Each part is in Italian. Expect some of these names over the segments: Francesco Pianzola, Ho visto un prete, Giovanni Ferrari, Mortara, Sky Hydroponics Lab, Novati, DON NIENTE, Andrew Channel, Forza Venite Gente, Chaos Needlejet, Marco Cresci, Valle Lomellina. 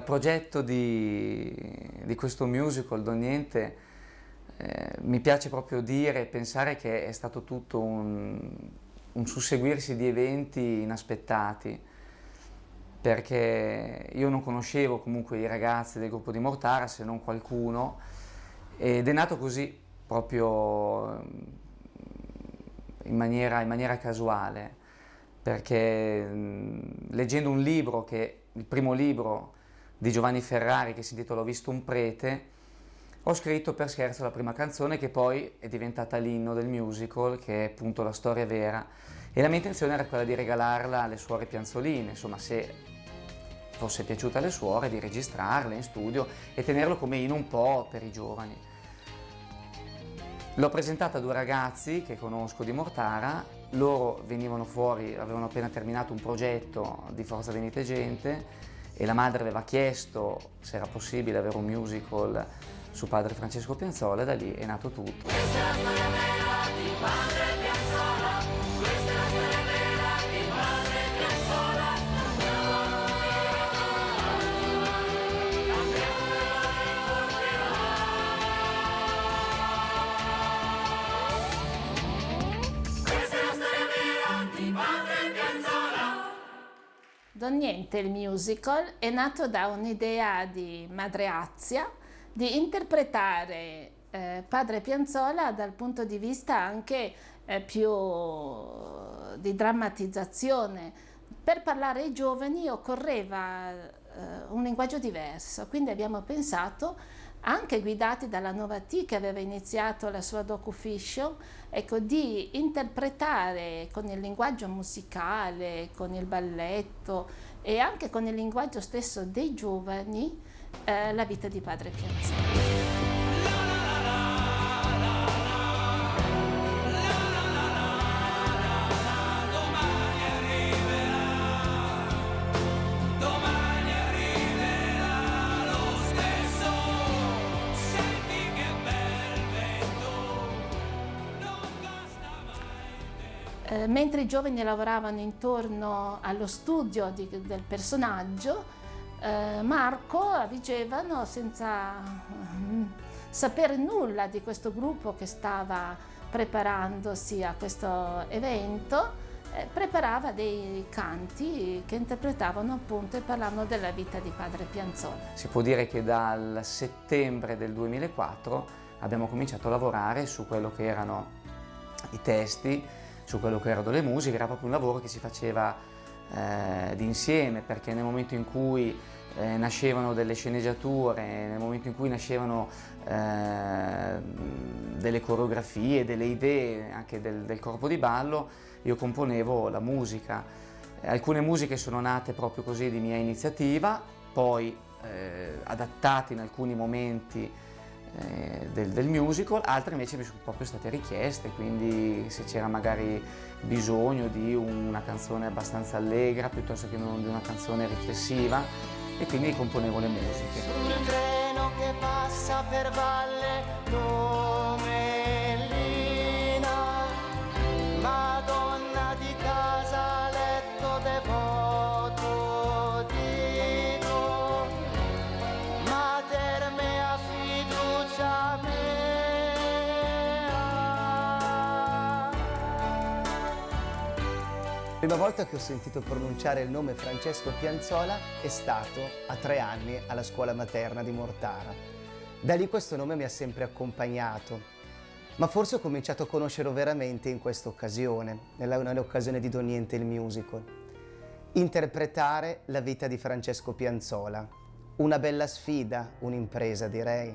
Il progetto di questo musical, Don Niente, mi piace proprio dire e pensare che è stato tutto un susseguirsi di eventi inaspettati, perché io non conoscevo comunque i ragazzi del gruppo di Mortara, se non qualcuno, ed è nato così, proprio in maniera casuale, perché leggendo un libro, che il primo libro di Giovanni Ferrari, che si intitola Ho visto un prete, ho scritto per scherzo la prima canzone, che poi è diventata l'inno del musical, che è appunto la storia vera, e la mia intenzione era quella di regalarla alle suore pianzoline, insomma, se fosse piaciuta alle suore, di registrarla in studio e tenerlo come inno un po' per i giovani. L'ho presentata a due ragazzi che conosco di Mortara, loro venivano fuori, avevano appena terminato un progetto di Forza Venite Gente, e la madre aveva chiesto se era possibile avere un musical su padre Francesco Pianzola, e da lì è nato tutto. Questa è la storia vera di padre Pianzola, questa è la storia vera di padre Pianzola, questa è la storia vera di padre Pianzola. Don Niente, il musical, è nato da un'idea di Madreazia, di interpretare padre Pianzola dal punto di vista anche più di drammatizzazione. Per parlare ai giovani occorreva un linguaggio diverso, quindi abbiamo pensato, anche guidati dalla Novati che aveva iniziato la sua docufiction, ecco, di interpretare con il linguaggio musicale, con il balletto e anche con il linguaggio stesso dei giovani la vita di padre Pianzola. Mentre i giovani lavoravano intorno allo studio del personaggio, Marco avvicevano senza sapere nulla di questo gruppo che stava preparandosi a questo evento, preparava dei canti che interpretavano appunto e parlavano della vita di padre Pianzola. Si può dire che dal settembre del 2004 abbiamo cominciato a lavorare su quello che erano i testi, su quello che erano le musiche. Era proprio un lavoro che si faceva d'insieme, perché nel momento in cui nascevano delle sceneggiature, nel momento in cui nascevano delle coreografie, delle idee anche del corpo di ballo, io componevo la musica. Alcune musiche sono nate proprio così di mia iniziativa, poi adattate in alcuni momenti del musical, altre invece mi sono proprio state richieste, quindi se c'era magari bisogno di una canzone abbastanza allegra piuttosto che di una canzone riflessiva, e quindi componevo le musiche. Un treno che passa per Valle Lomellina, Madonna di casa, letto devoto dico, Mater mea fiducia mea. La prima volta che ho sentito pronunciare il nome Francesco Pianzola è stato a 3 anni alla scuola materna di Mortara. Da lì questo nome mi ha sempre accompagnato, ma forse ho cominciato a conoscerlo veramente in questa occasione, nell'occasione di Don Niente il musical. Interpretare la vita di Francesco Pianzola. Una bella sfida, un'impresa direi,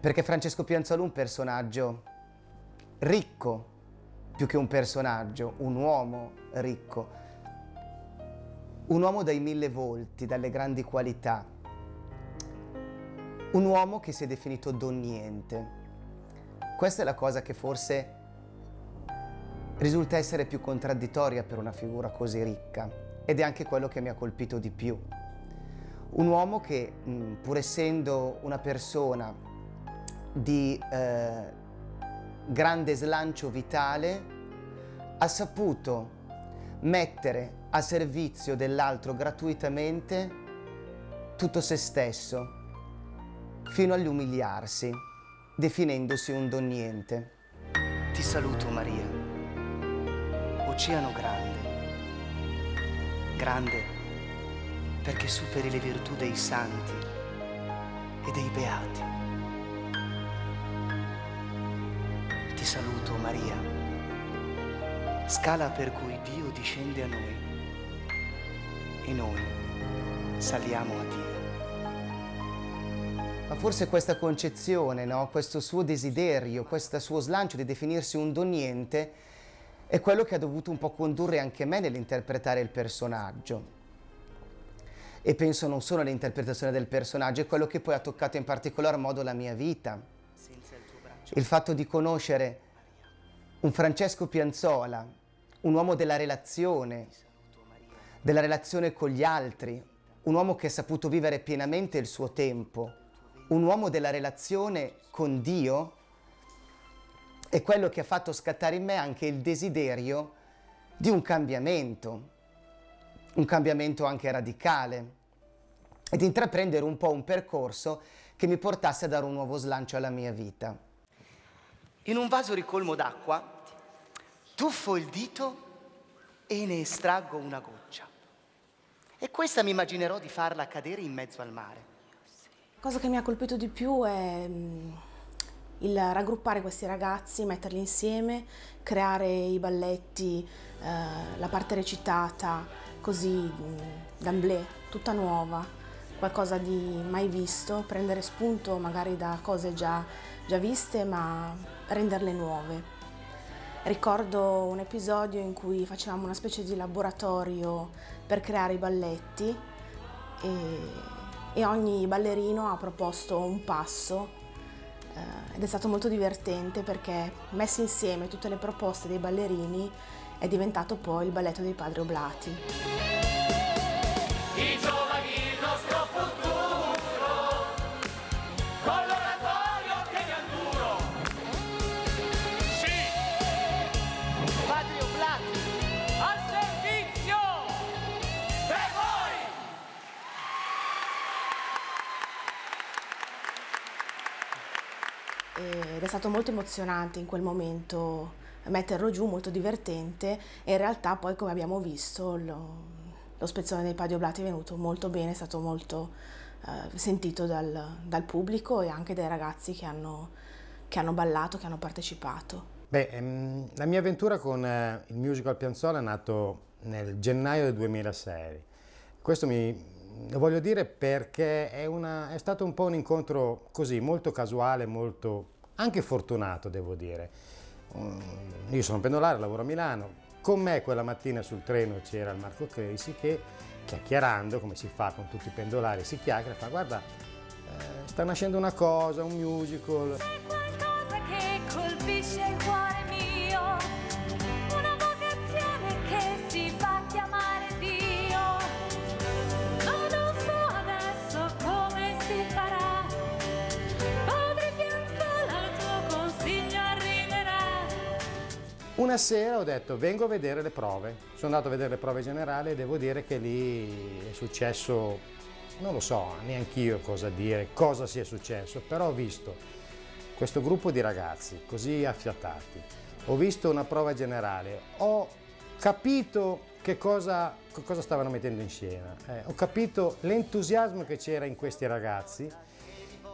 perché Francesco Pianzola è un personaggio ricco, più che un personaggio, un uomo ricco, un uomo dai 1000 volti, dalle grandi qualità, un uomo che si è definito Don Niente. Questa è la cosa che forse risulta essere più contraddittoria per una figura così ricca, ed è anche quello che mi ha colpito di più. Un uomo che, pur essendo una persona di grande slancio vitale, ha saputo mettere a servizio dell'altro gratuitamente tutto se stesso, fino all'umiliarsi, definendosi un don niente. Ti saluto, Maria, oceano grande, grande perché superi le virtù dei santi e dei beati. Ti saluto, Maria, scala per cui Dio discende a noi e noi saliamo a Dio. Ma forse questa concezione, no? Questo suo desiderio, questo suo slancio di definirsi un don niente è quello che ha dovuto un po' condurre anche me nell'interpretare il personaggio. E penso non solo all'interpretazione del personaggio, è quello che poi ha toccato in particolar modo la mia vita. Il fatto di conoscere un Francesco Pianzola, un uomo della relazione con gli altri, un uomo che ha saputo vivere pienamente il suo tempo, un uomo della relazione con Dio, è quello che ha fatto scattare in me anche il desiderio di un cambiamento anche radicale, ed intraprendere un po' un percorso che mi portasse a dare un nuovo slancio alla mia vita. In un vaso ricolmo d'acqua tuffo il dito e ne estraggo una goccia, e questa mi immaginerò di farla cadere in mezzo al mare. La cosa che mi ha colpito di più è il raggruppare questi ragazzi, metterli insieme, creare i balletti, la parte recitata, così d'amblè, tutta nuova, qualcosa di mai visto, prendere spunto magari da cose già viste ma renderle nuove. Ricordo un episodio in cui facevamo una specie di laboratorio per creare i balletti e ogni ballerino ha proposto un passo ed è stato molto divertente perché messi insieme tutte le proposte dei ballerini è diventato poi il balletto dei Padri Oblati. I giovani, il nostro futuro, con l'oratorio teniamo duro. Sì! Padri Oblati, al servizio per voi! Ed è stato molto emozionante in quel momento metterlo giù, molto divertente, e in realtà poi, come abbiamo visto, lo spezzone dei Padri Oblati è venuto molto bene, è stato molto sentito dal pubblico e anche dai ragazzi che hanno ballato, che hanno partecipato. Beh, la mia avventura con il musical Pianzola è nato nel gennaio del 2006. Questo lo voglio dire perché è stato un po' un incontro così, molto casuale, molto anche fortunato, devo dire. Io sono pendolare, lavoro a Milano. Con me quella mattina sul treno c'era il Marco Cresci che, chiacchierando, come si fa con tutti i pendolari, si chiacchiera e fa: guarda, sta nascendo una cosa, un musical. C'è qualcosa che colpisce il cuore mio, una vocazione che si fa chiamare Dio. Non so adesso come si farà, Padre Pianzola, il tuo consiglio arriverà. Una sera ho detto: vengo a vedere le prove. Sono andato a vedere le prove generali e devo dire che lì è successo, non lo so neanche io cosa dire, cosa sia successo, però ho visto questo gruppo di ragazzi così affiatati, ho visto una prova generale, ho capito che cosa stavano mettendo in scena, ho capito l'entusiasmo che c'era in questi ragazzi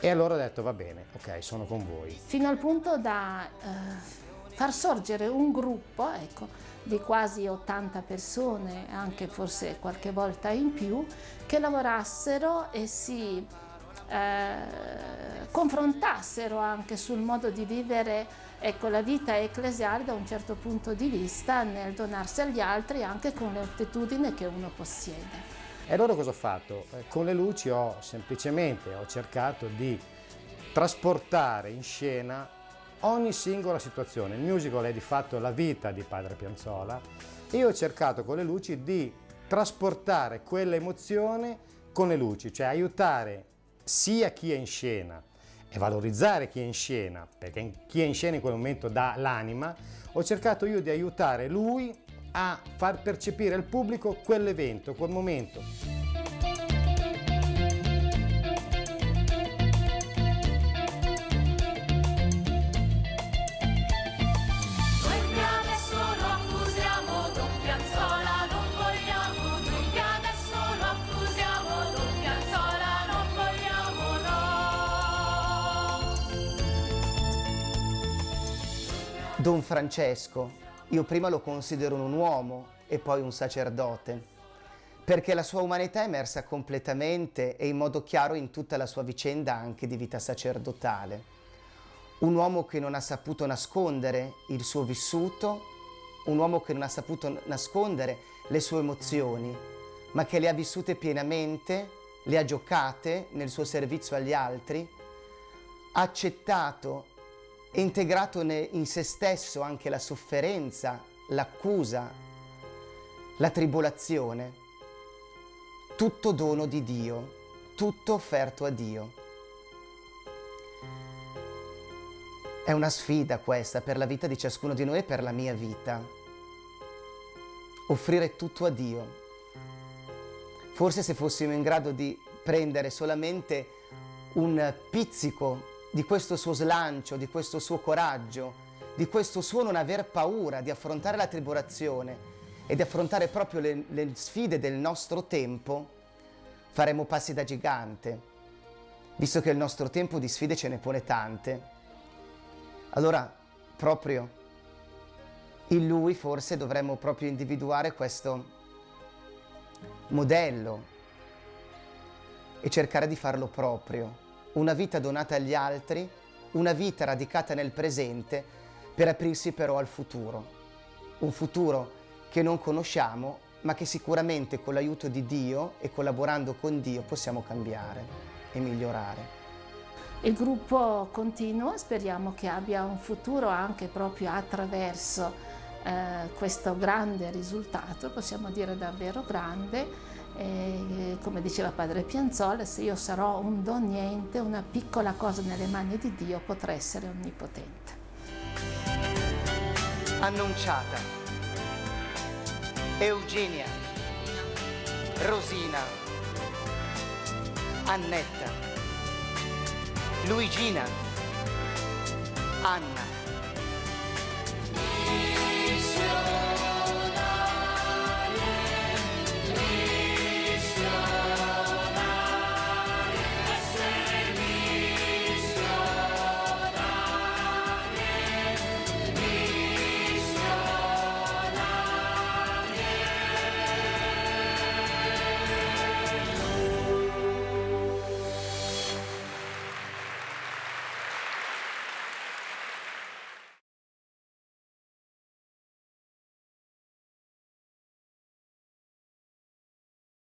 e allora ho detto: va bene, ok, sono con voi. Fino al punto da far sorgere un gruppo, ecco, di quasi 80 persone, anche forse qualche volta in più, che lavorassero e si confrontassero anche sul modo di vivere, ecco, la vita ecclesiale da un certo punto di vista, nel donarsi agli altri anche con l'attitudine che uno possiede. E allora cosa ho fatto? Con le luci ho semplicemente cercato di trasportare in scena ogni singola situazione. Il musical è di fatto la vita di Padre Pianzola e io ho cercato con le luci di trasportare quella emozione con le luci, cioè aiutare sia chi è in scena e valorizzare chi è in scena, perché chi è in scena in quel momento dà l'anima, ho cercato io di aiutare lui a far percepire al pubblico quell'evento, quel momento. Don Francesco, io prima lo considero un uomo e poi un sacerdote, perché la sua umanità è emersa completamente e in modo chiaro in tutta la sua vicenda anche di vita sacerdotale. Un uomo che non ha saputo nascondere il suo vissuto, un uomo che non ha saputo nascondere le sue emozioni, ma che le ha vissute pienamente, le ha giocate nel suo servizio agli altri, ha accettato e integrato in se stesso anche la sofferenza, l'accusa, la tribolazione. Tutto dono di Dio, tutto offerto a Dio. È una sfida questa per la vita di ciascuno di noi e per la mia vita. Offrire tutto a Dio. Forse se fossimo in grado di prendere solamente un pizzico di questo suo slancio, di questo suo coraggio, di questo suo non aver paura di affrontare la tribolazione e di affrontare proprio le sfide del nostro tempo, faremo passi da gigante, visto che il nostro tempo di sfide ce ne pone tante. Allora, proprio in lui forse dovremmo proprio individuare questo modello e cercare di farlo proprio. Una vita donata agli altri, una vita radicata nel presente per aprirsi però al futuro. Un futuro che non conosciamo, ma che sicuramente con l'aiuto di Dio e collaborando con Dio possiamo cambiare e migliorare. Il gruppo continua, speriamo che abbia un futuro anche proprio attraverso questo grande risultato, possiamo dire davvero grande, come diceva padre Pianzola, se io sarò un don niente, una piccola cosa nelle mani di Dio potrà essere onnipotente. Annunciata, Eugenia, Rosina, Annetta, Luigina, Anna,